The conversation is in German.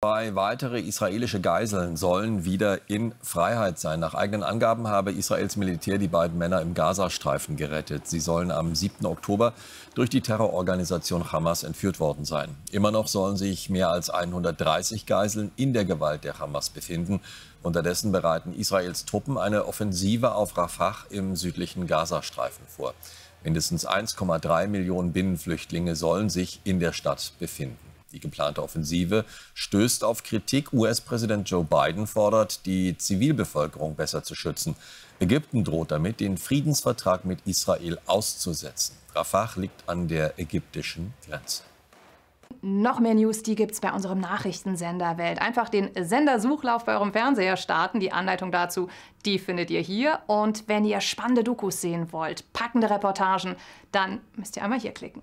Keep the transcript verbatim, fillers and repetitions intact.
Zwei weitere israelische Geiseln sollen wieder in Freiheit sein. Nach eigenen Angaben habe Israels Militär die beiden Männer im Gazastreifen gerettet. Sie sollen am siebten Oktober durch die Terrororganisation Hamas entführt worden sein. Immer noch sollen sich mehr als hundertdreißig Geiseln in der Gewalt der Hamas befinden. Unterdessen bereiten Israels Truppen eine Offensive auf Rafah im südlichen Gazastreifen vor. Mindestens eins Komma drei Millionen Binnenflüchtlinge sollen sich in der Stadt befinden. Die geplante Offensive stößt auf Kritik. U S-Präsident Joe Biden fordert, die Zivilbevölkerung besser zu schützen. Ägypten droht damit, den Friedensvertrag mit Israel auszusetzen. Rafah liegt an der ägyptischen Grenze. Noch mehr News, die gibt's bei unserem Nachrichtensender Welt. Einfach den Sendersuchlauf bei eurem Fernseher starten. Die Anleitung dazu, die findet ihr hier. Und wenn ihr spannende Dokus sehen wollt, packende Reportagen, dann müsst ihr einmal hier klicken.